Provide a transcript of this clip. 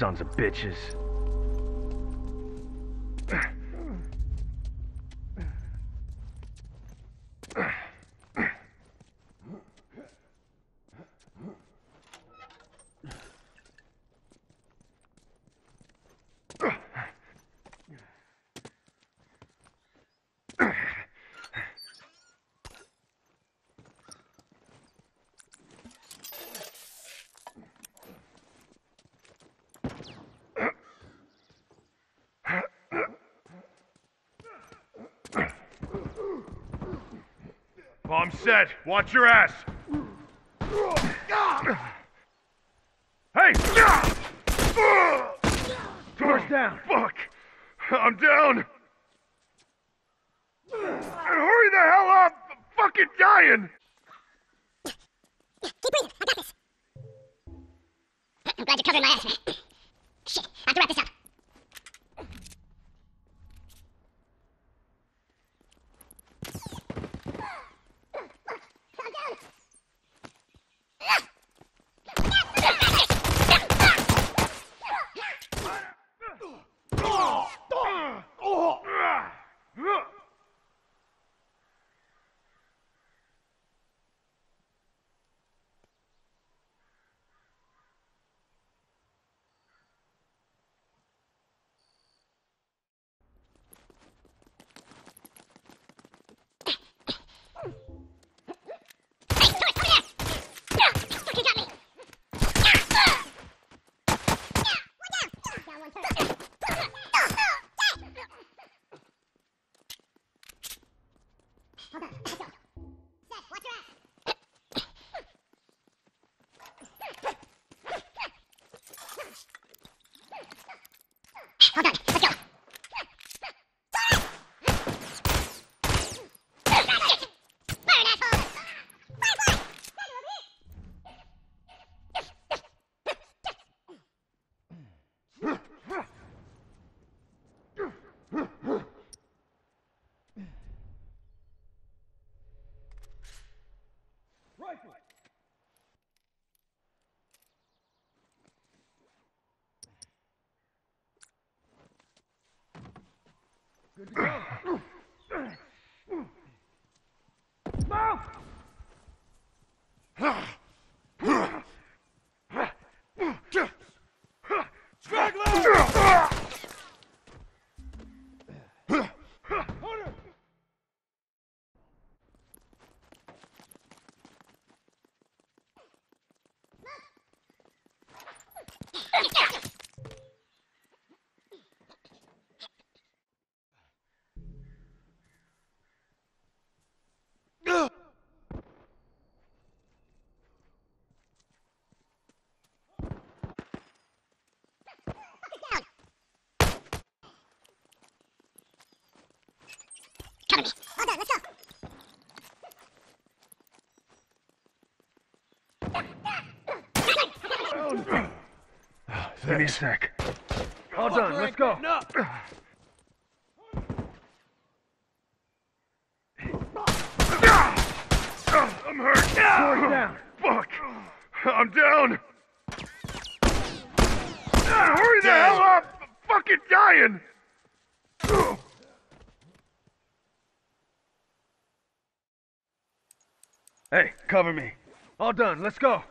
sons of bitches. Bomb set. Watch your ass. Hey! Door's down. Fuck! I'm down. Hurry the hell up! I'm fucking dying. Keep breathing. I got this. I'm glad you're covering my ass, man. Shit! I have to wrap this up. Good to go. All done, let's go! Give me a sec. All done, let's go! I'm hurt! Door's down! Fuck! I'm down! Hurry the hell up! I'm fucking dying! Hey, cover me. All done, let's go.